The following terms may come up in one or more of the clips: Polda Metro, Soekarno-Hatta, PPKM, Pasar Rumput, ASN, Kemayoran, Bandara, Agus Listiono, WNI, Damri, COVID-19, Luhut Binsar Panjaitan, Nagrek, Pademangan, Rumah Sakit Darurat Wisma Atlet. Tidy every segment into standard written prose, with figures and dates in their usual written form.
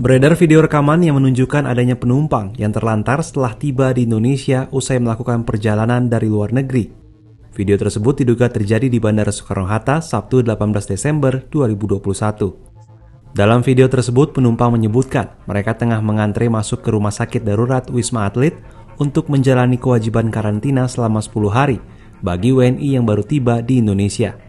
Beredar video rekaman yang menunjukkan adanya penumpang yang terlantar setelah tiba di Indonesia usai melakukan perjalanan dari luar negeri. Video tersebut diduga terjadi di Bandara Soekarno-Hatta, Sabtu 18 Desember 2021. Dalam video tersebut, penumpang menyebutkan mereka tengah mengantre masuk ke Rumah Sakit Darurat Wisma Atlet untuk menjalani kewajiban karantina selama 10 hari bagi WNI yang baru tiba di Indonesia.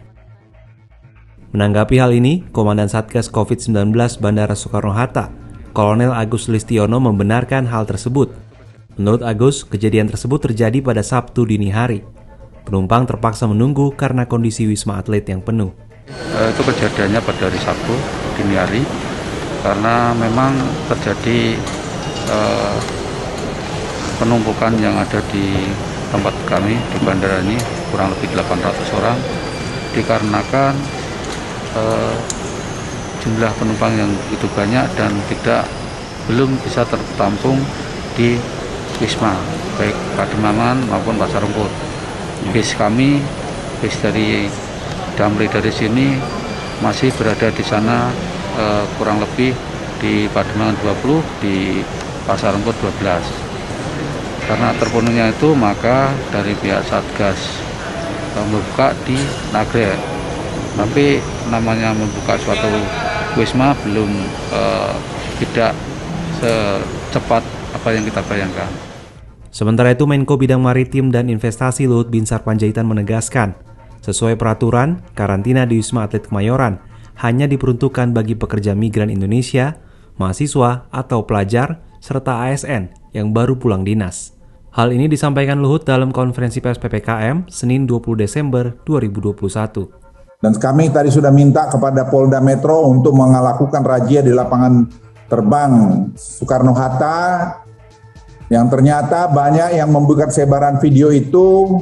Menanggapi hal ini, Komandan Satgas COVID-19 Bandara Soekarno-Hatta, Kolonel Agus Listiono membenarkan hal tersebut. Menurut Agus, kejadian tersebut terjadi pada Sabtu dini hari. Penumpang terpaksa menunggu karena kondisi Wisma Atlet yang penuh. Itu kejadiannya pada hari Sabtu dini hari, karena memang terjadi penumpukan yang ada di tempat kami di bandara ini, kurang lebih 800 orang, dikarenakan jumlah penumpang yang begitu banyak dan belum bisa tertampung di Wisma, baik Pademangan maupun Pasar Rumput. Bis kami, bis dari Damri dari sini masih berada di sana, kurang lebih di Pademangan 20, di Pasar Rumput 12. Karena terpenuhnya itu, maka dari pihak Satgas membuka di Nagrek. Tapi namanya membuka suatu wisma belum tidak secepat apa yang kita bayangkan. Sementara itu, Menko Bidang Maritim dan Investasi Luhut Binsar Panjaitan menegaskan, sesuai peraturan, karantina di Wisma Atlet Kemayoran hanya diperuntukkan bagi pekerja migran Indonesia, mahasiswa atau pelajar, serta ASN yang baru pulang dinas. Hal ini disampaikan Luhut dalam konferensi pers PPKM Senin 20 Desember 2021. Dan kami tadi sudah minta kepada Polda Metro untuk melakukan razia di lapangan terbang Soekarno-Hatta yang ternyata banyak yang membuka sebaran video itu,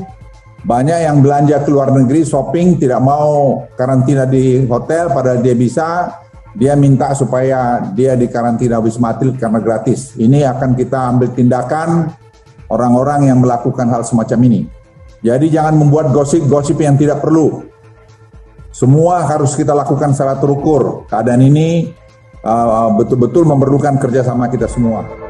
banyak yang belanja ke luar negeri, shopping, tidak mau karantina di hotel, padahal dia bisa, dia minta supaya dia dikarantina Wisma Atlet karena gratis. Ini akan kita ambil tindakan orang-orang yang melakukan hal semacam ini. Jadi jangan membuat gosip-gosip yang tidak perlu. Semua harus kita lakukan secara terukur. Keadaan ini betul-betul memerlukan kerjasama kita semua.